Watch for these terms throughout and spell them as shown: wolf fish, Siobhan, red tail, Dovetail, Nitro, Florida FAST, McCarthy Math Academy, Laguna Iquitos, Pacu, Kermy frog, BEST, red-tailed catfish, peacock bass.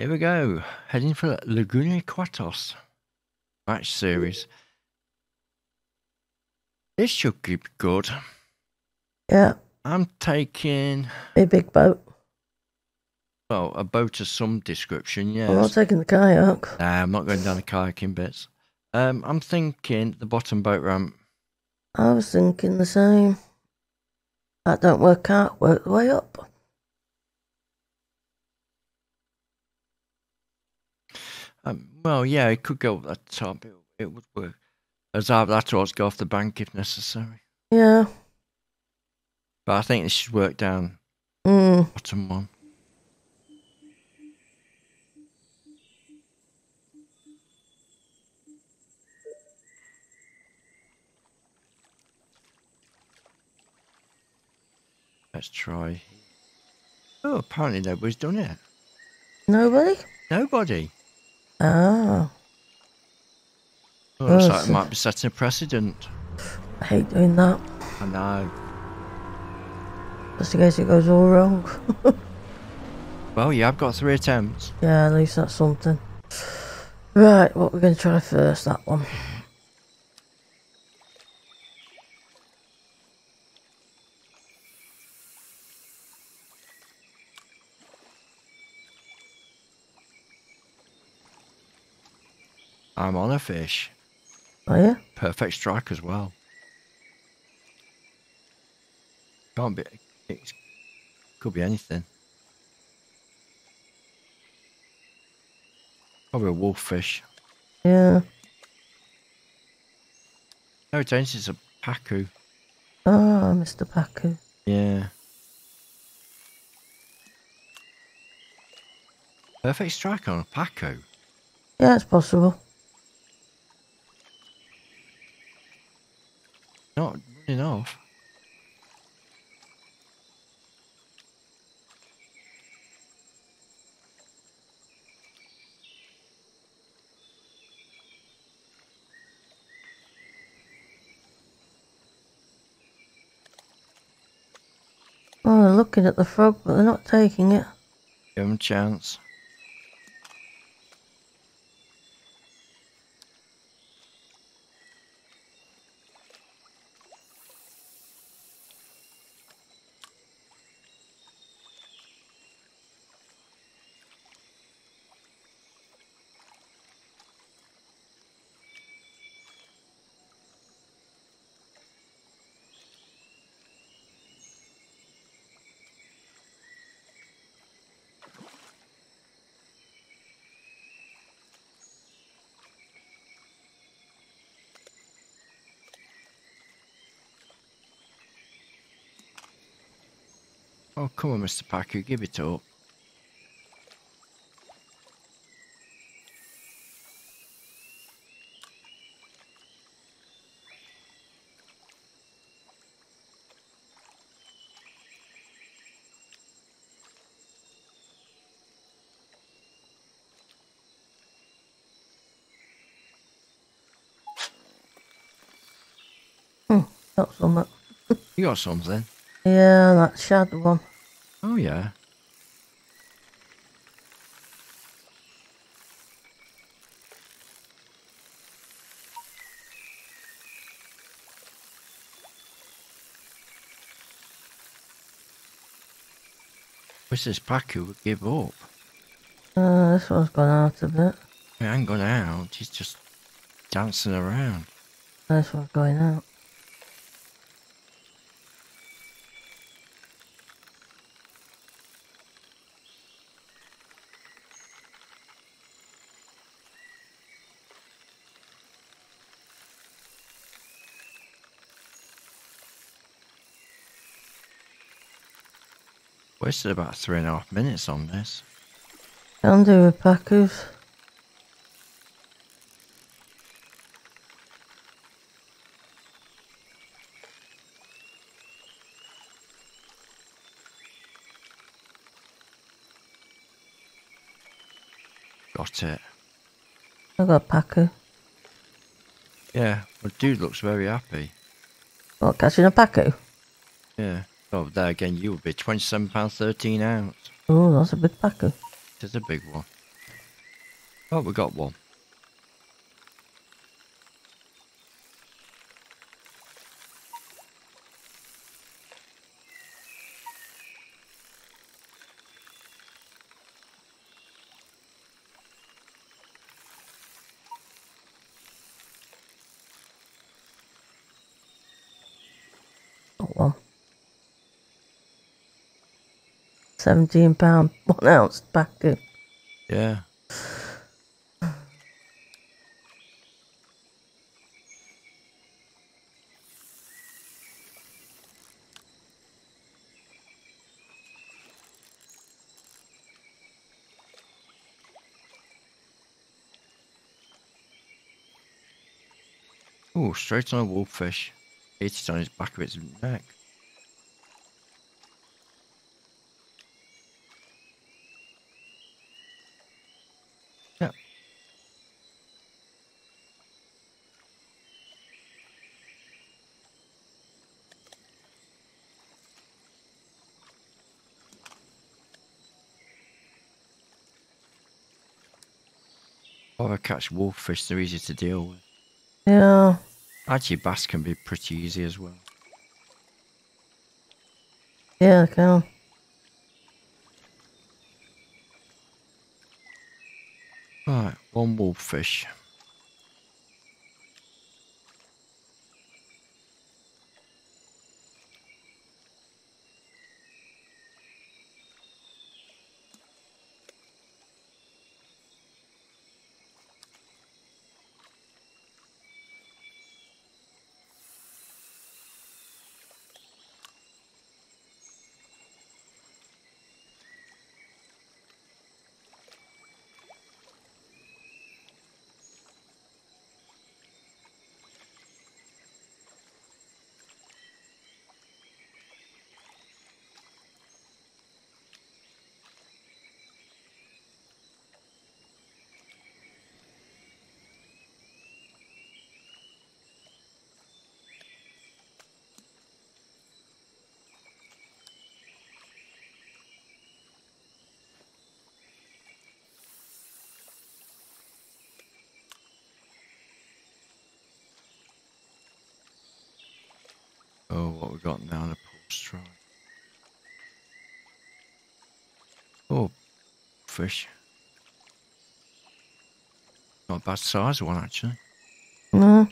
Here we go, heading for Laguna Iquitos match series. This should be good. Yeah. I'm taking... a big boat. Well, a boat of some description, yes. I'm not taking the kayak. Nah, I'm not going down the kayaking bits. I'm thinking the bottom boat ramp. I was thinking the same. That don't work out, work the way up. Well, yeah, it could go up that top. It would work. As I that or go off the bank if necessary. Yeah. But I think it should work down bottom one. Let's try. Oh, apparently nobody's done it. Nobody? Nobody. Oh. Well, looks like it might be setting a precedent. I hate doing that. I know. Just in case it goes all wrong. Well, yeah, I've got 3 attempts. Yeah, at least that's something. Right, what we're going to try first, that one. I'm on a fish. Oh yeah? Perfect strike as well. Can't be. It could be anything. Probably a wolf fish. Yeah. No, it ain't. It's a pacu. Oh, Mr. Pacu. Yeah. Perfect strike on a pacu. Yeah, it's possible. Not enough. Oh, they're looking at the frog, but they're not taking it. Give them a chance. Oh, come on, Mr. Pacu, give it up. That's something. You got something? Yeah, that shad one. Oh yeah. Mrs. Pacu would give up. This one's gone out a bit. It ain't gone out, he's just dancing around. This one's going out. Wasted about 3.5 minutes on this. Can do with Pacus. Got it. I got Pacu. Yeah, well, dude looks very happy. What, catching a Pacu? Yeah. Oh, there again, you would be £27.13 out. Oh, that's a big packer. It is a big one. Oh, we got one. Got one. 17 pound, 1 ounce Pacu. Yeah. Oh, straight on a wolf fish. It's on his back of its neck. Yeah. Or I catch wolf fish, they're easy to deal with. Yeah. Actually, bass can be pretty easy as well. Yeah, they can. Right, one wolf fish. Oh, what we got now in a pool strike. Oh, fish. Not a bad size one, actually. No.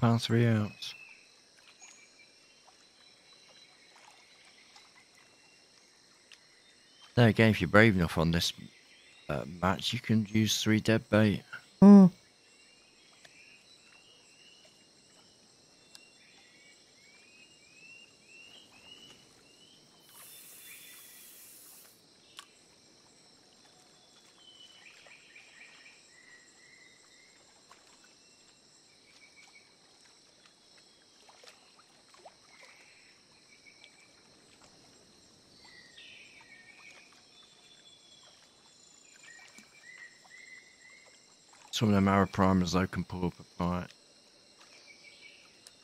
£12, 3 ounce. There again, if you're brave enough on this match, you can use 3 dead bait. Mm. Some of them arrow primers, though, can pull up a bite.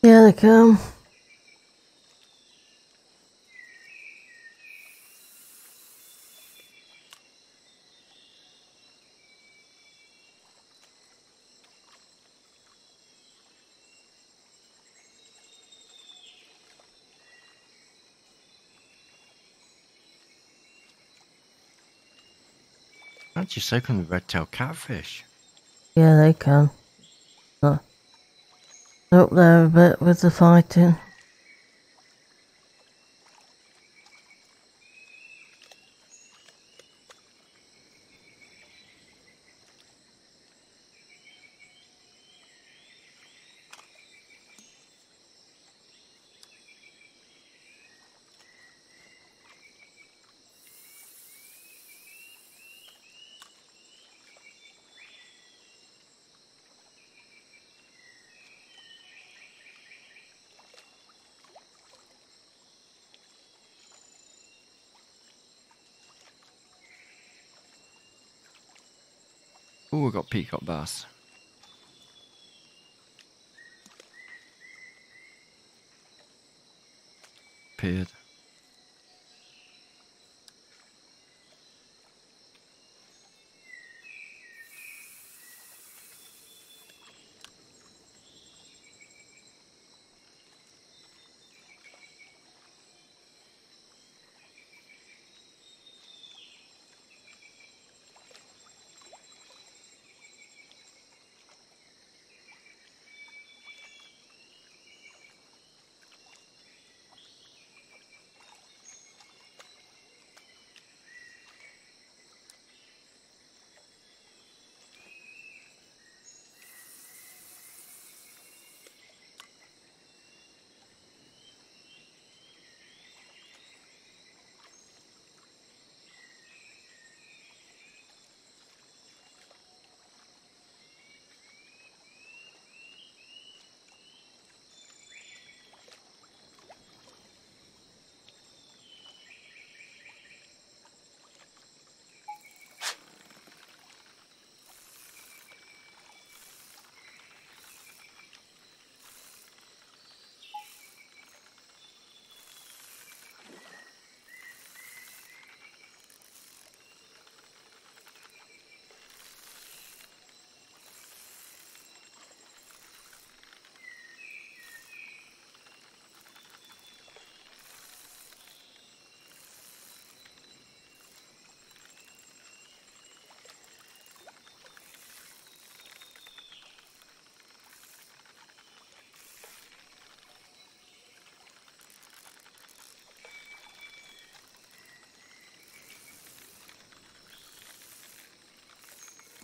Yeah, they can. Actually, so can the red-tailed catfish. Yeah, they can. They're up there a bit with the fighting. Oh, we've got peacock bass. Appeared.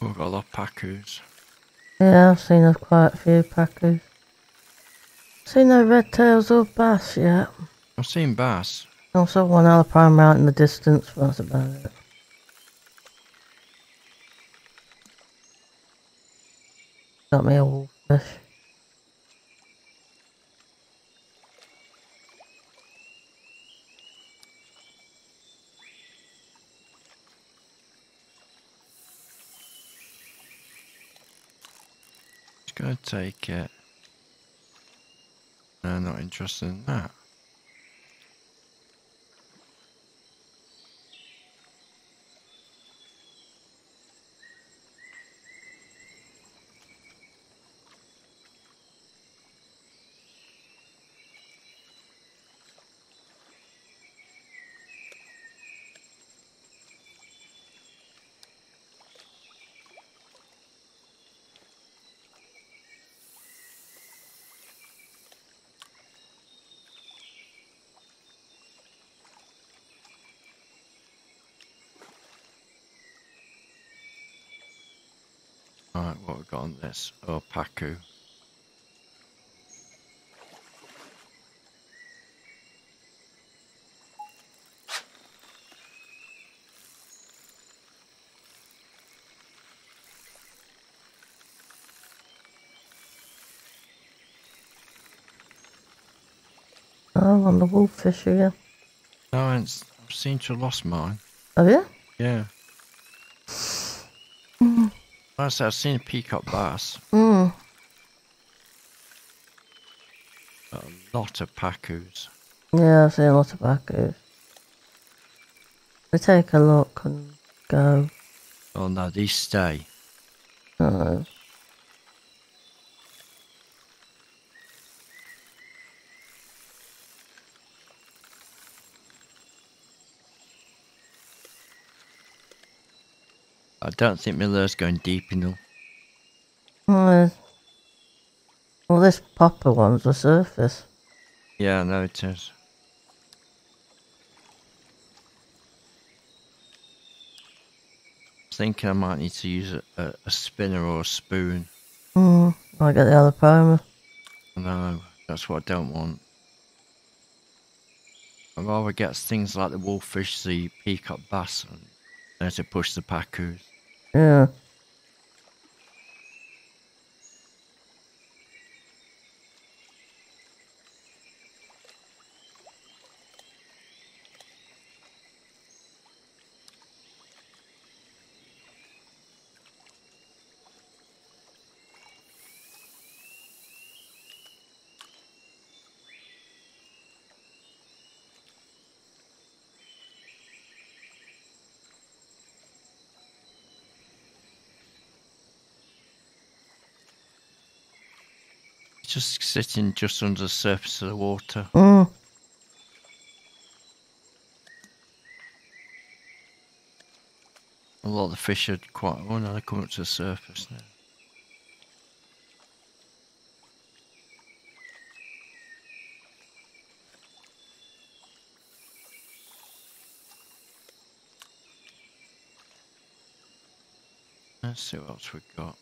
We've got a lot of Pacus. Yeah, I've seen quite a few Pacus. I've seen no red tails or bass yet. I've seen bass. I saw one alpine out in the distance, but that's about it. Got me a wolf fish. Gonna take it. No, not interested in that. Right, what have we got on this? Oh, Pacu. Oh, on the wolf fish here. No, I haven't seen you lost mine. Have you? Yeah. Honestly, I've seen a peacock bass. Mm. A lot of Pacus. Yeah, I've seen a lot of Pacus. They take a look and go. Oh no, these stay. Oh. I don't think my lure's going deep enough. Well, this popper one's the surface. Yeah, I know it is. I think I might need to use a spinner or a spoon. Hmm, I get the other palmer. No, that's what I don't want. I'd rather get things like the wolf fish, the peacock bass, and there to push the Pacus. Yeah. just sitting just under the surface of the water. Mm. A lot of the fish are quite... Oh no, they're coming up to the surface now. Let's see what else we've got.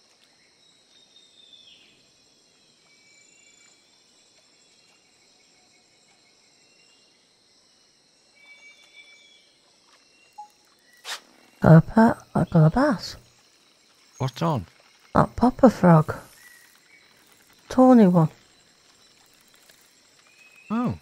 I've got a bass. What on? That popper frog. Tawny one. Oh.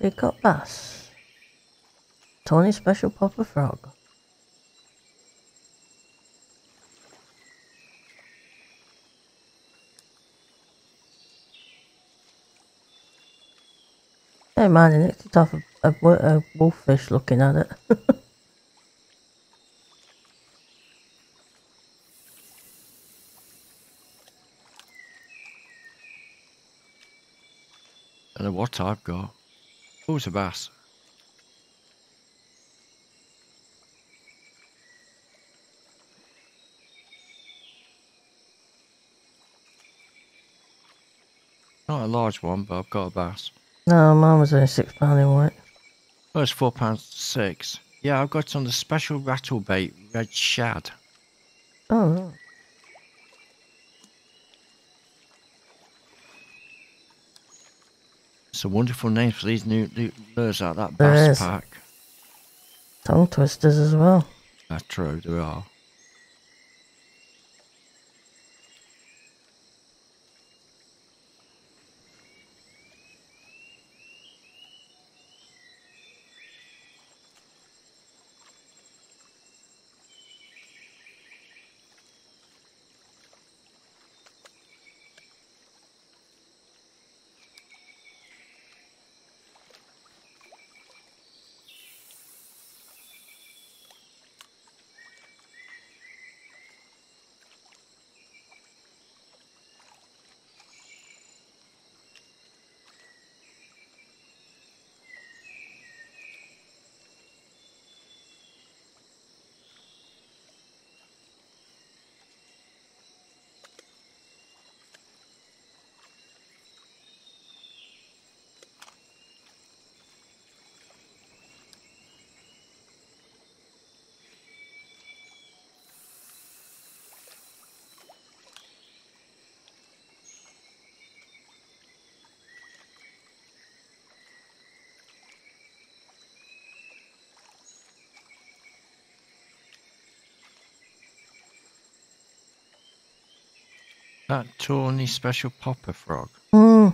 Peacock bass, tawny special popper frog. Don't mind, it nicked it off a wolf fish looking at it. I don't know what I've got. Oh, it's a bass. Not a large one, but I've got a bass. No, mine was only £6 in weight. Oh, it's £4.6. Yeah, I've got it on the special rattlebait red shad. Oh, right. It's a wonderful name for these new lures out that bass pack. Tongue twisters as well. That's true, there are. That tawny special popper frog. Mm.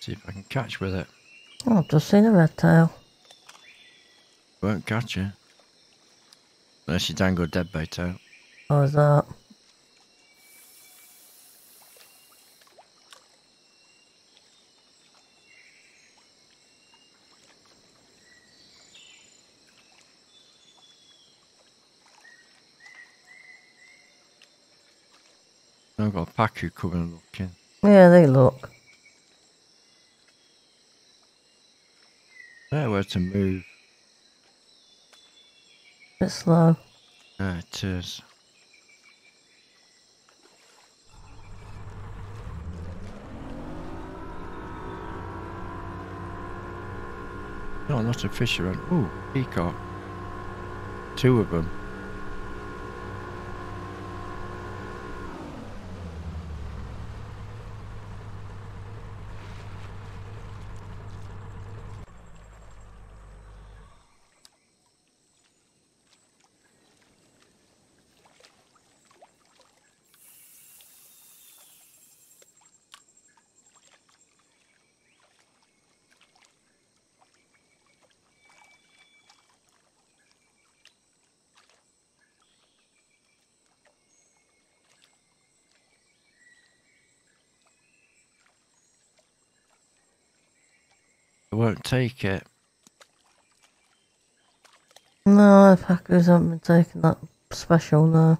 See if I can catch with it. Oh, I've just seen a red tail. Won't catch you. Unless you dangle a dead bait out. What was that? I've got a Pacu coming and looking. Yeah, they look. They're where to move. A bit slow. Yeah, it is. Not a lot of fish around. Ooh, peacock. Two of them. won't take it. No, the Pacus haven't been taking that special, no.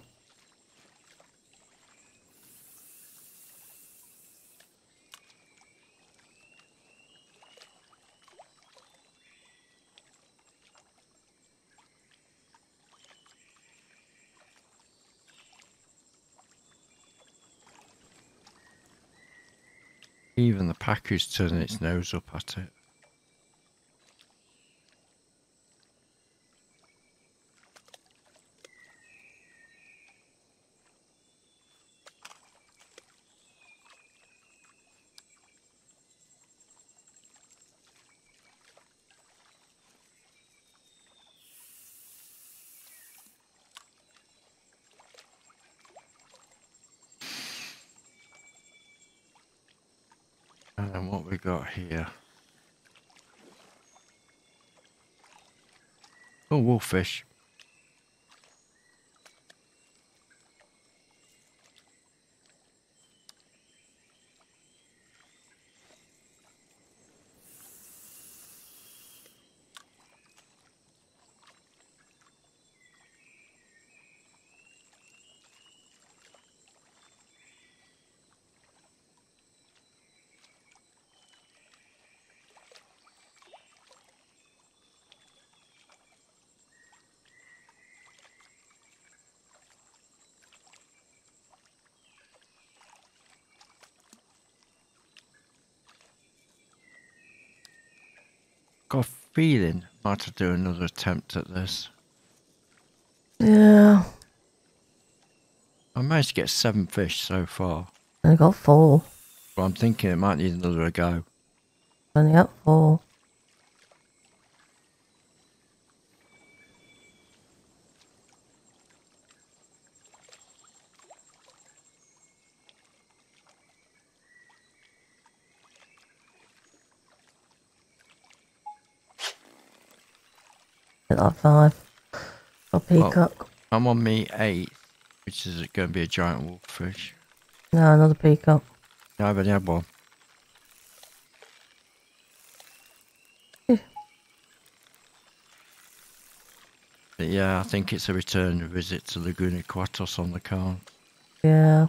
Even the Pacu's turning its nose up at it. And what we got here? Oh, wolf fish. Got a feeling I might have to do another attempt at this. Yeah. I managed to get 7 fish so far. I got 4. But I'm thinking it might need another go. I only got 4. Like 5 or peacock. Well, I'm on me 8, which is going to be a giant wolf fish. No, another peacock. No, I've only had 1. But yeah, I think it's a return visit to Laguna Iquitos on the card. Yeah.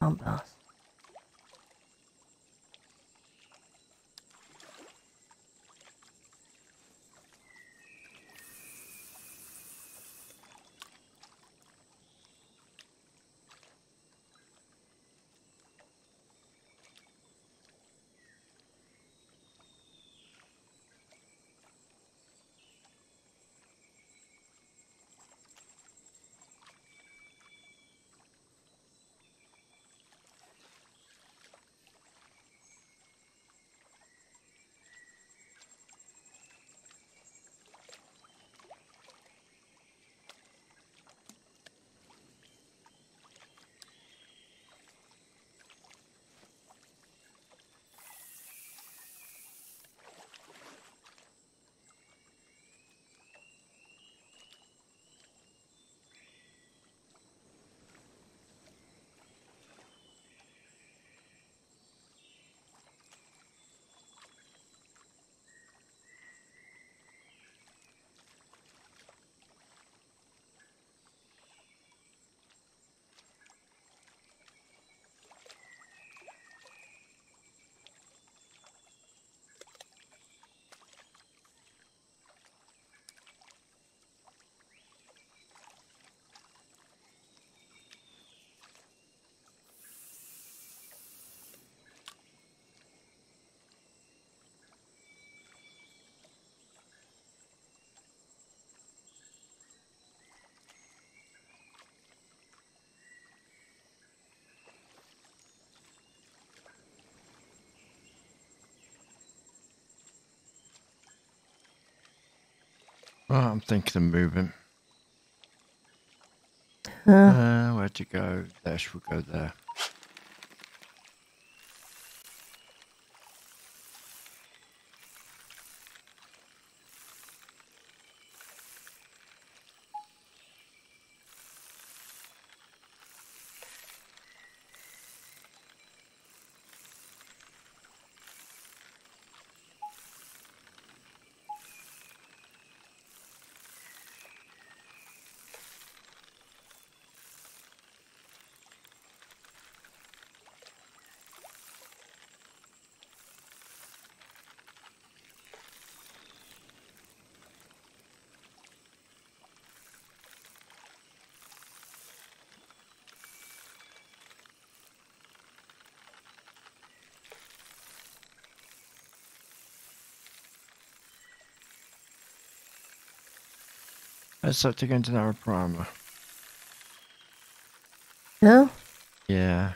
I'm blessed. Well, I'm thinking of moving. Where to go? There, we'll go there. Let's have to go into our primer. No? Yeah.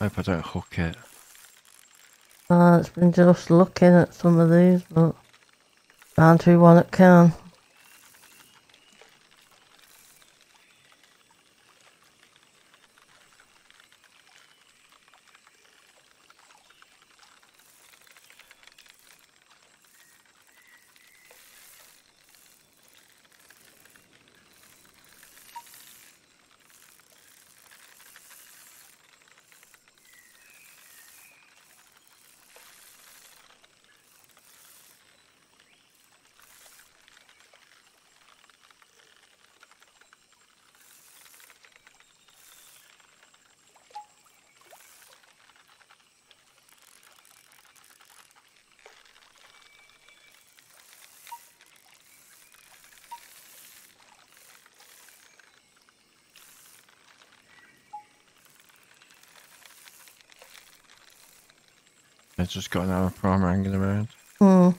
Hope I don't hook it. It's been just looking at some of these, but bound to be one that can. It's just got another primer hanging around. Mm.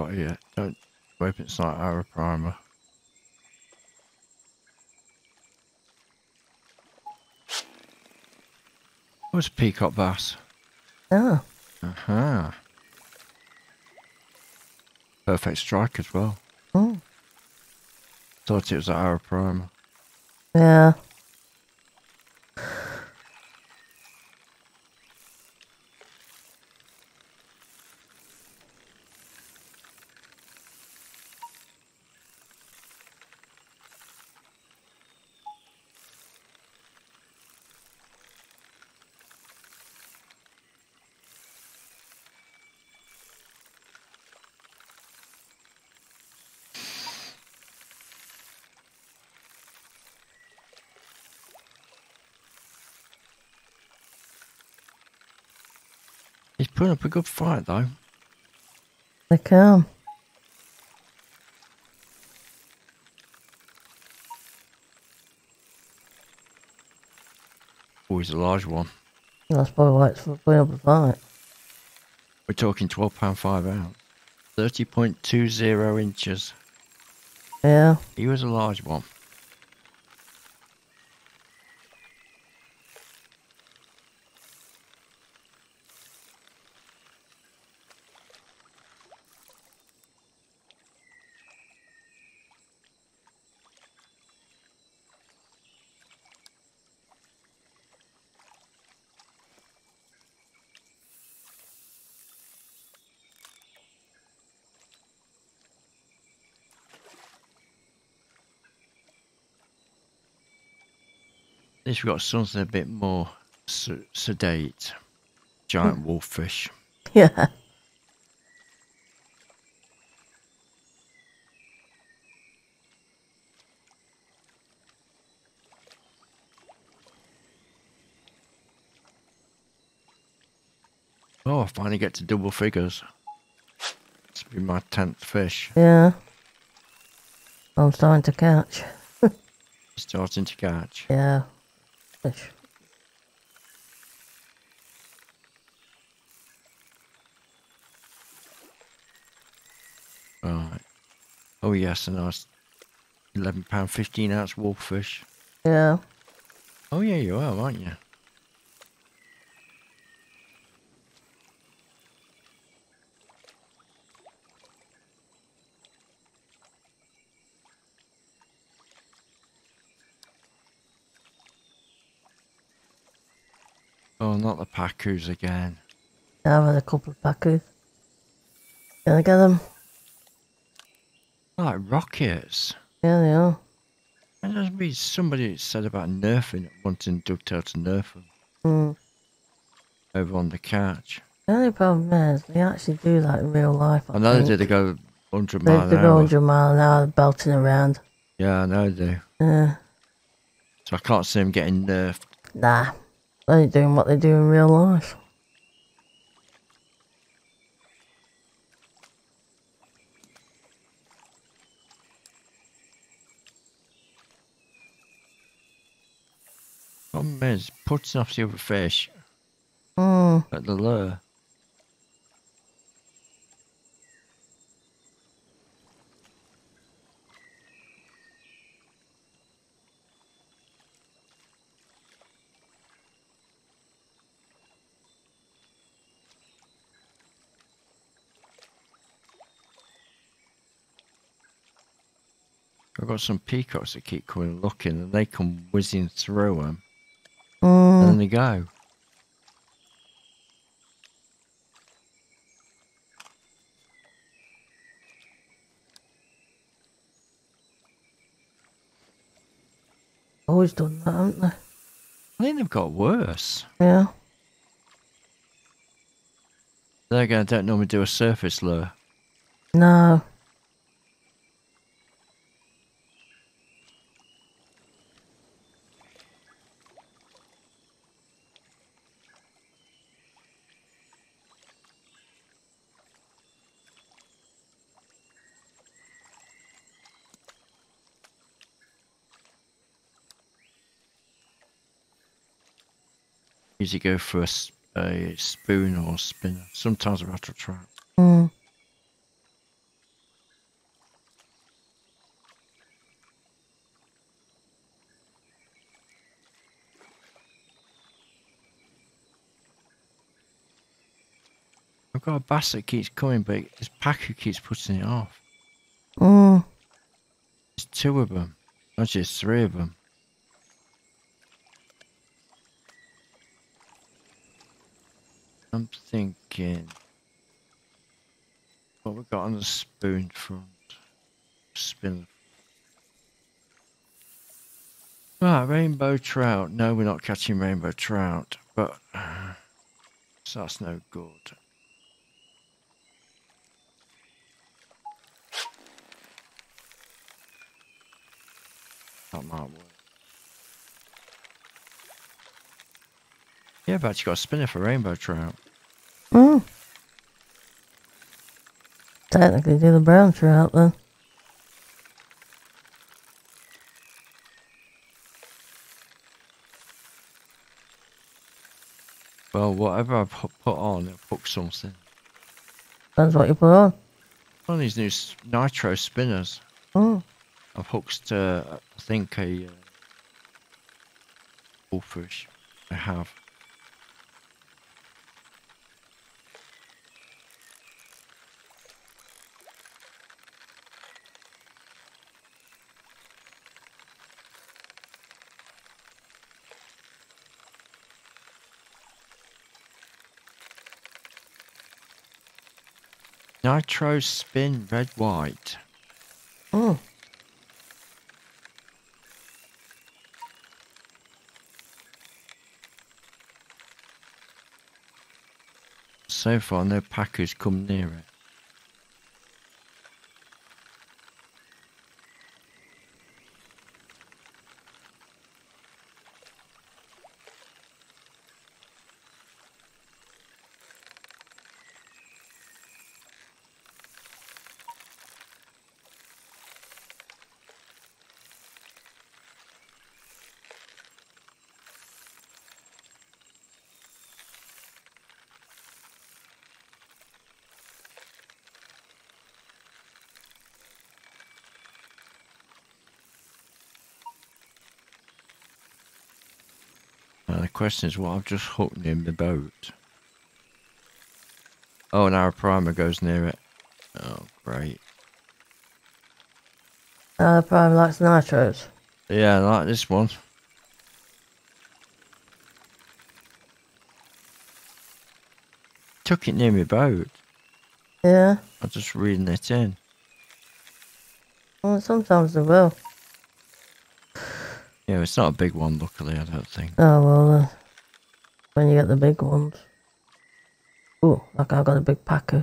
Not yet. Don't hope it's not our primer. What's peacock bass? Oh. Uh-huh. Perfect strike as well. Oh. Thought it was our primer. Yeah. Putting up a good fight though. They can. Always a large one. That's probably why it's putting up a fight. We're talking £12.5 ounce, 30.20 inches. Yeah. He was a large one. This we've got something a bit more sedate. Giant wolf fish. Yeah. Oh, I finally get to double figures. This will be my 10th fish. Yeah. I'm starting to catch. Starting to catch. Yeah. Fish. Oh yes, a nice 11 pound 15 ounce wolf fish. Yeah. Oh yeah, you are, aren't you? Oh, not the Pacus again. Yeah, I've had a couple of Pacus. Gonna get them. Like rockets. Yeah, they are. And there's been somebody said about nerfing, wanting Dovetail to nerf them. Mm. Over on the catch. The only problem is, they actually do that in real life. I know they do, they go 100 mile an hour. They go 100 mile an hour, belting around. Yeah, I know they do. Yeah. So I can't see them getting nerfed. Nah. They're doing what they do in real life. Problem is, putting off the other fish at the lure. I've got some peacocks that keep coming looking, and they come whizzing through them. And then they go. Always done that, haven't they? I think they've got worse. Yeah. There again, I don't normally do a surface lure. No. Usually go for a spoon or a spinner. Sometimes a rattle trap. Mm. I've got a bass that keeps coming, but this Pacu keeps putting it off. Mm. There's two of them. Actually, there's three of them. I'm thinking what we got on the spoon front. Spin. Right, rainbow trout. No, we're not catching rainbow trout, but so that's no good. That might work. Yeah, I've actually got a spinner for rainbow trout. Mm. Technically do the brown trout then. Well, whatever I put on, it'll hook something. Depends what you put on. One of these new Nitro spinners. Mm. I've hooked, I think, a wolfish. I have. Nitro spin red white. Oh. So far, no Pacus come near it. question is what I've just hooked in the boat. Oh, and our primer goes near it. Oh, great. Our primer likes nitros. Yeah, I like this one. Took it near my boat. Yeah. I'm just reading it in. Well, sometimes they will. Yeah, it's not a big one, luckily, I don't think. Oh, well, when you get the big ones. Oh, like I got a big Pacu.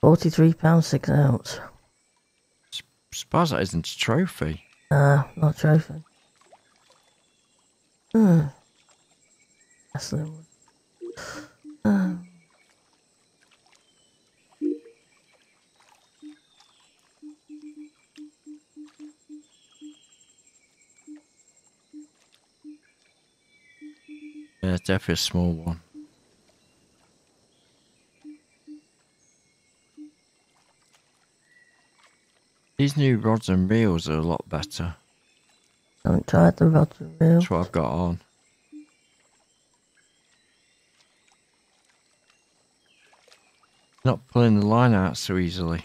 43 pounds, 6 ounce. Suppose that isn't a trophy. Nah, not a trophy. Hmm. That's the one. Yeah, it's definitely a small one. These new rods and reels are a lot better. I haven't tried the rods and reels. That's what I've got on. Not pulling the line out so easily.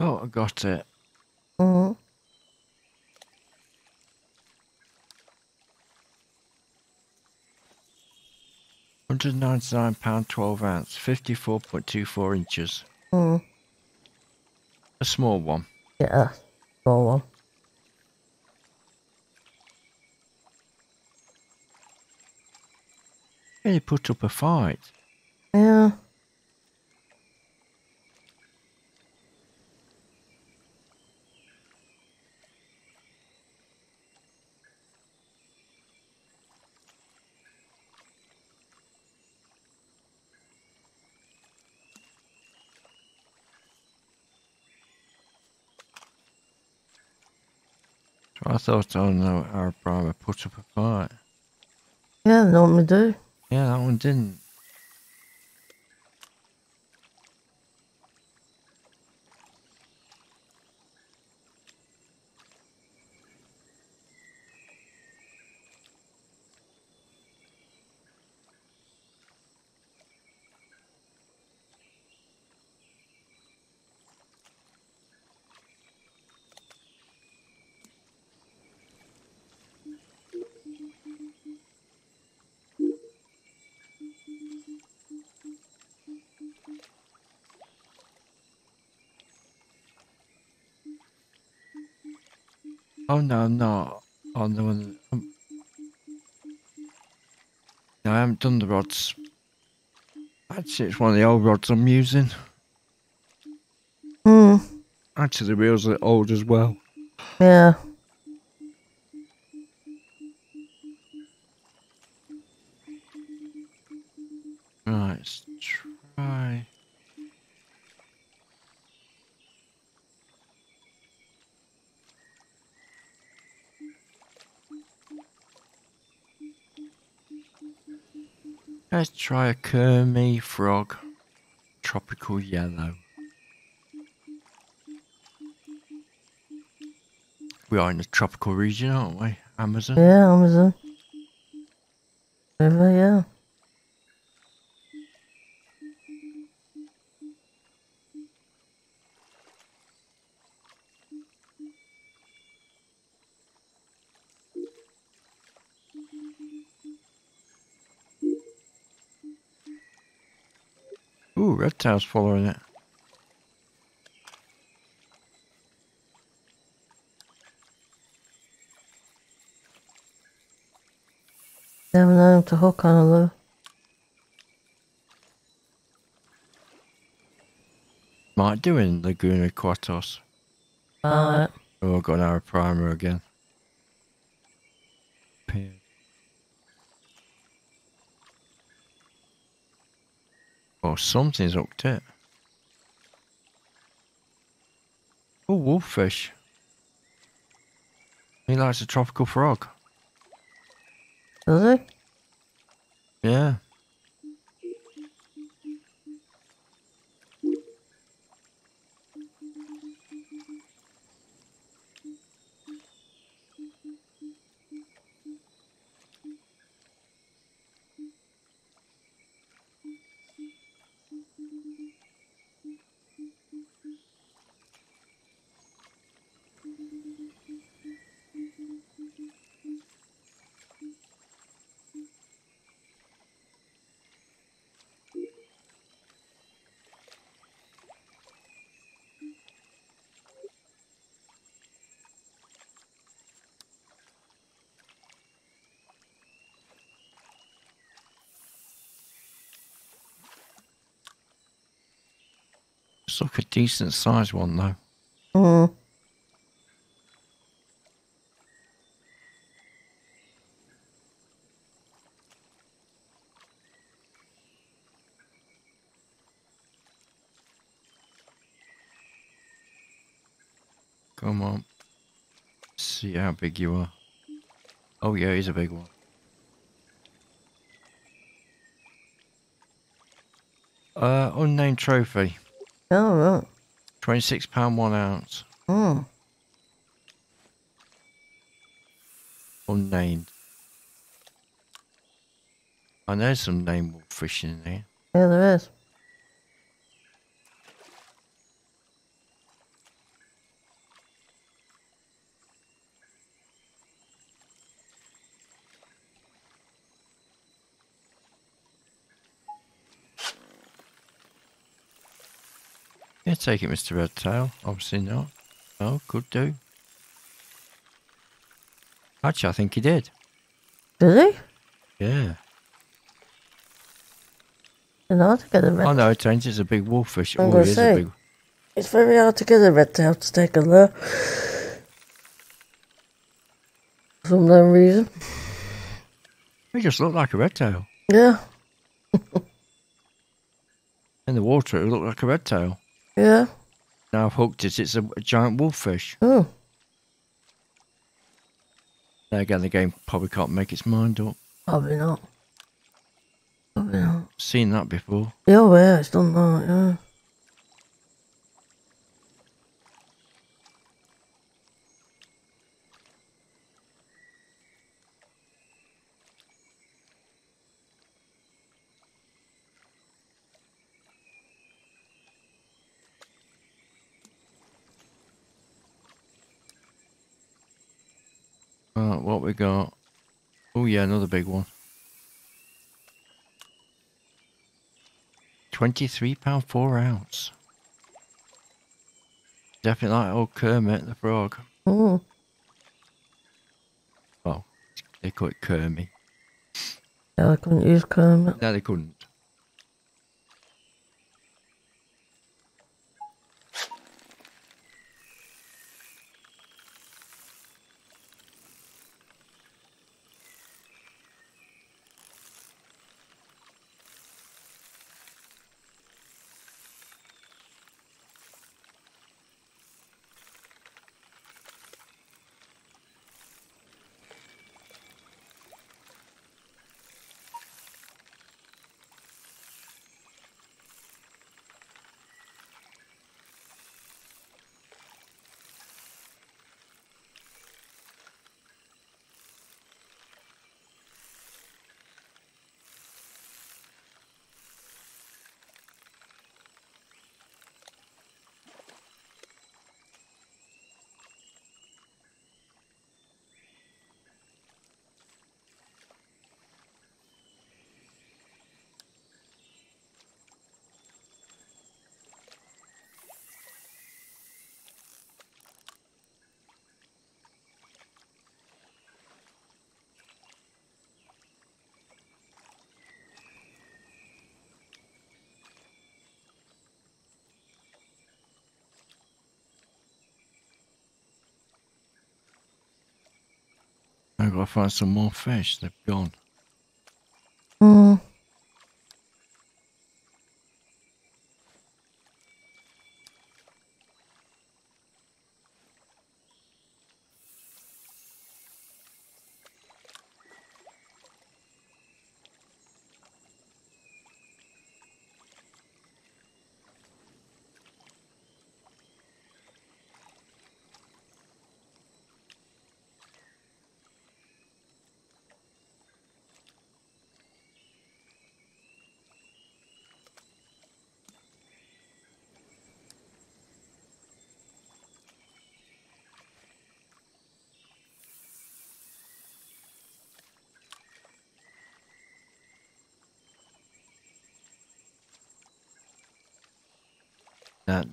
Oh, I got it. Mm-hmm. £199, 12 ounce, 54.24 inches. Mm. A small one. Yeah, small one. Really put up a fight. Yeah. I thought, oh no, our primer put up a fight. Yeah, they normally do. Yeah, that one didn't. Oh no, I'm not on the one. No, I haven't done the rods. Actually, it's one of the old rods I'm using. Mm. Actually, the reels are old as well. Yeah. Right, let's try Let's try a Kermy frog, tropical yellow. We are in the tropical region, aren't we? Amazon? Yeah, Amazon. Really, yeah. Ooh, red tail's following it. Never known to hook on a lure. Might do in Laguna Iquitos. Alright. Oh, I've got our primer again. Oh, something's hooked it. Oh, wolf fish. He likes a tropical frog. Does he? Yeah. It's like a decent sized one though. Mm. Come on. Let's see how big you are. Oh yeah, he's a big one. Unnamed trophy. Oh, right. 26 pound 1 ounce. Oh. Unnamed. I know some named wolf fish in there. Yeah, there is. Yeah, take it, Mr. Red Tail. Obviously not. No, could do. Actually, I think he did. Did he? Yeah. It's hard to get a red tail. Oh no, it ain't. It's a big wolf fish. Oh, it is a big. It's very hard to get a red tail to take a lure. For some known reason. It just looked like a red tail. Yeah. In the water, it looked like a red tail. Yeah. Now I've hooked it, it's a giant wolf fish. Oh. Now again, the game probably can't make its mind up. Probably not. Probably not. Seen that before. Yeah, yeah, it's done that, yeah. What we got? Oh yeah, another big one. £23 4 ounce. Definitely like old Kermit the frog. Oh. Well, they call it Kermy. Yeah, I couldn't use Kermit. No, they couldn't. I find some more fish. They've gone. Mm.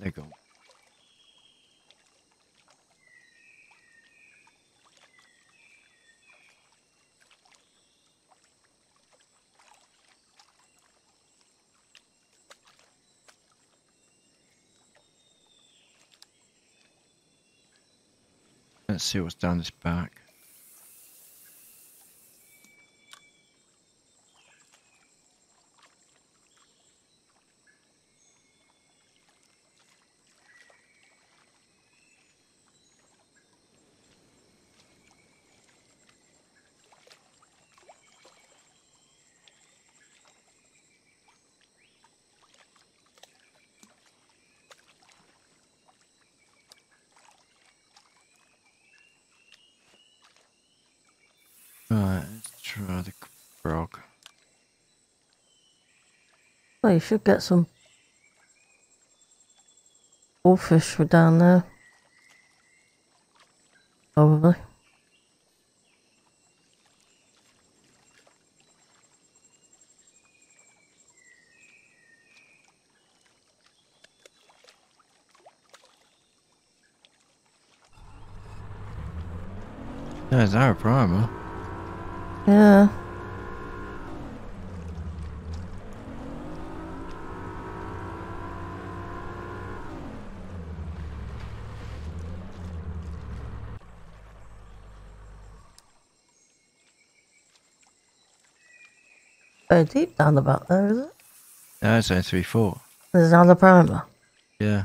They're gone. Let's see what's down his back. The frog. Well, you should get some wolf fish for down there. Probably. There's our primer. Yeah. Very deep down the back there, is it? No, it's only 3-4. There's another primer. Yeah.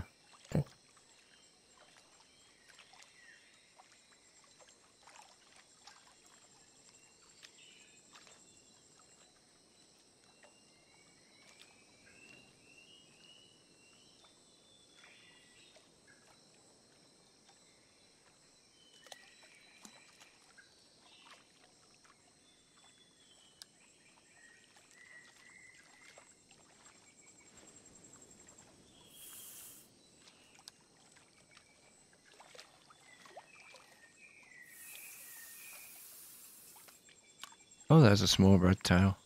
Oh, there's a small red tail.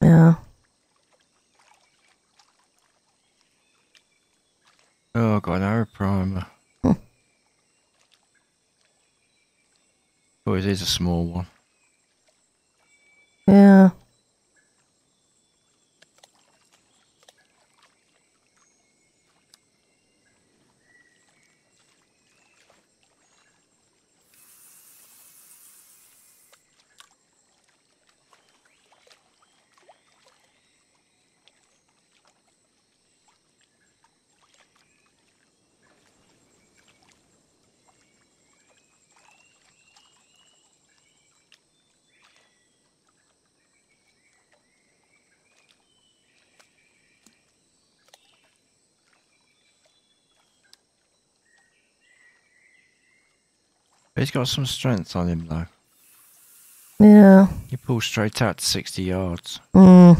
Yeah. Oh, I got an arrow primer. Oh, it is a small one. Yeah. He's got some strength on him though. Yeah. He pulls straight out to 60 yards. Mm.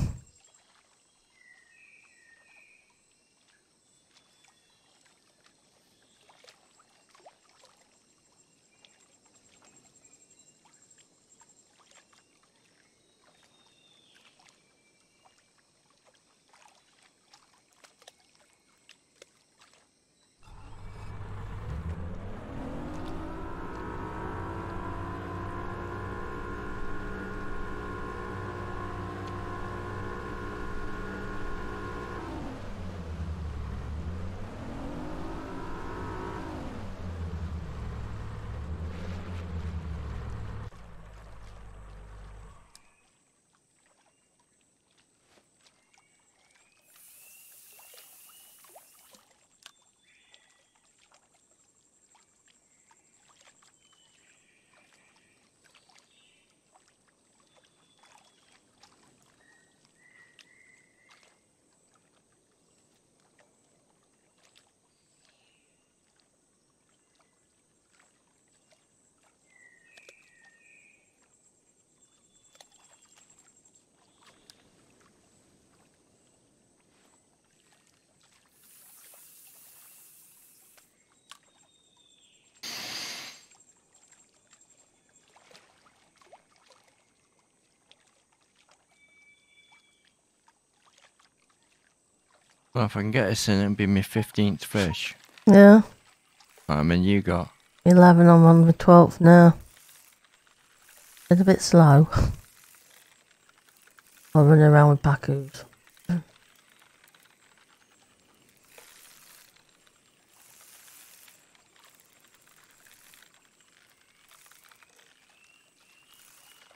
Well, if I can get this in, it'll be my 15th fish. Yeah. I mean, you got 11. I'm on the 12th now. It's a bit slow. I'll run around with Pacus.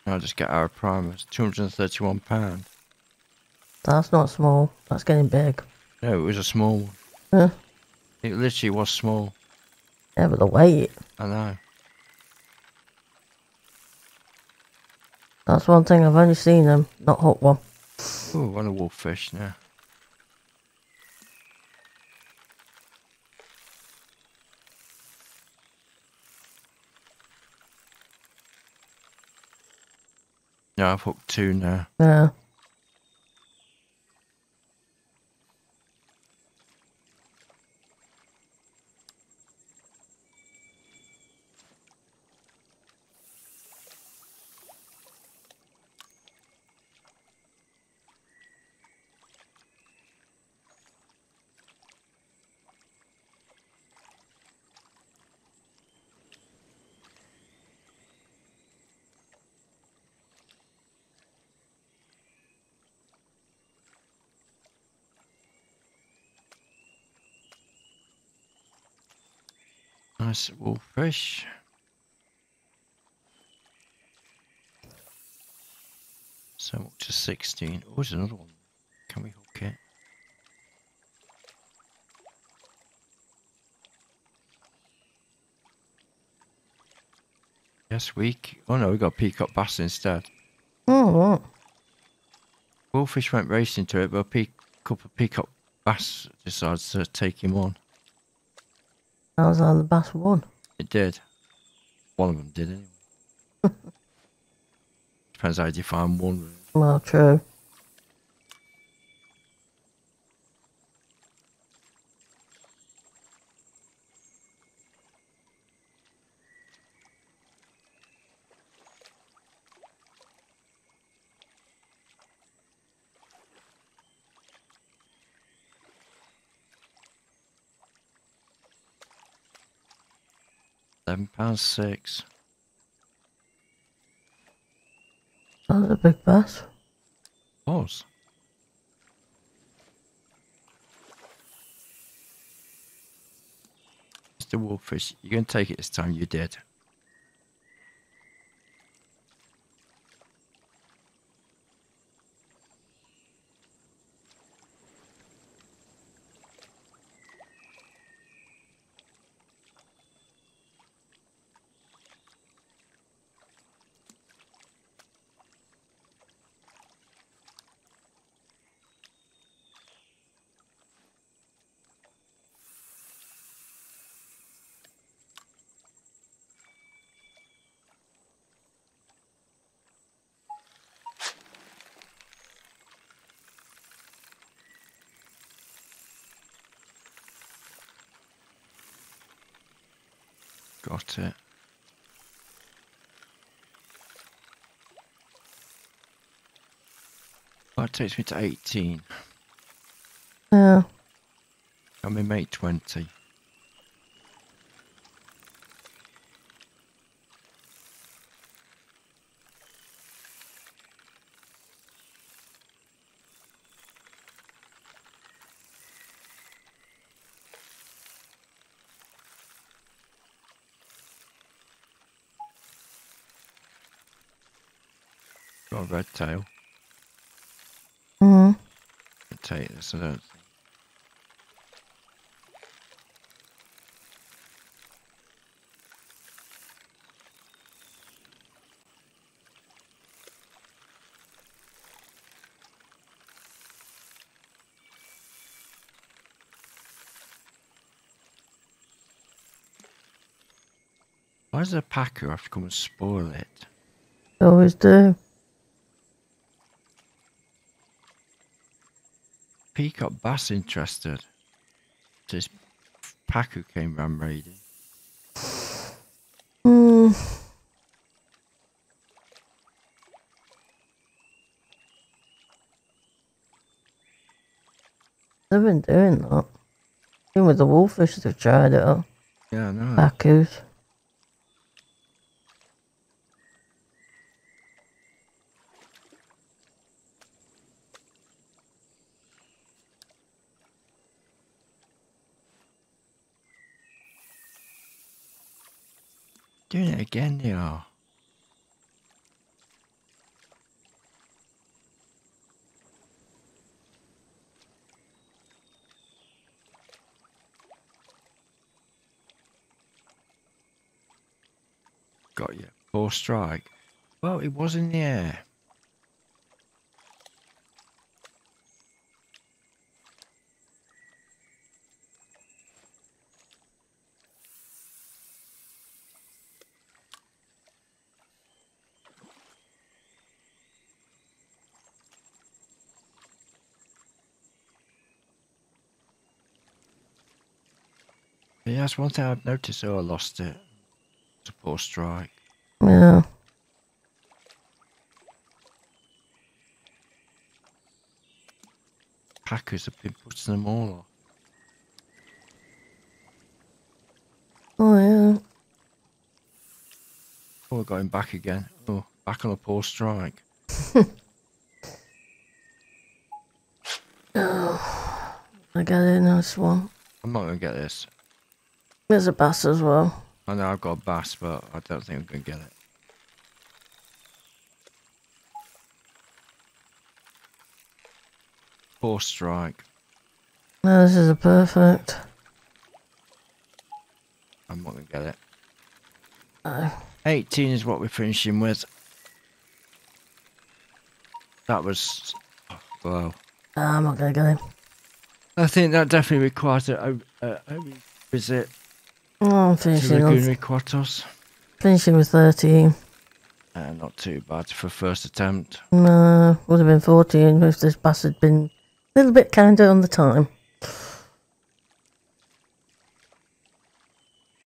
I'll just get our primers. £231. That's not small. That's getting big. No, it was a small one. Yeah. It literally was small. Yeah, but the weight. I know. That's one thing. I've only seen them not hook one. Ooh, on a wolf fish now. No, I've hooked two now. Yeah. Nice wolf fish. So up to 16. Oh, there's another one. Can we hook it? Yes, oh no, we got peacock bass instead. Oh, what? Wolf fish went racing to it, but a couple of peacock bass decides to take him on. That was how the bass won. It did. One of them did anyway. Depends how you define one. Well, true. £7.06. That's a big bass. Was. Mr. Wolfish, you're going to take it this time, you did. Got it. Well, it takes me to 18. Yeah. And we make 20. Red tail. Mm-hmm. I'll take this, I don't think. Why does a Pacu have to come and spoil it? They always do. Peacock bass interested. This Pacu came round raiding. Mm. They've been doing that. Even with the wolf fish, they've tried it out. Yeah, I know. Pacus. Doing it again, they are. Got you. Poor strike. Well, it was in the air. Yeah, that's one thing I've noticed. Oh, I lost it. It's a poor strike. Yeah. Packers have been putting them all off. Oh, yeah. Oh, we're going back again. Oh, back on a poor strike. Oh, I got a nice one. I'm not going to get this. There's a bass as well. I know I've got a bass, but I don't think I'm going to get it. Poor strike. No, this is a perfect. I'm not going to get it. 18 is what we're finishing with. That was... Wow. I'm not going to get him. I think that definitely requires a visit. Oh, I'm finishing Laguna Iquitos. Finishing with 13. Not too bad for first attempt. No, would have been 14 if this bass had been a little bit kinder on the time.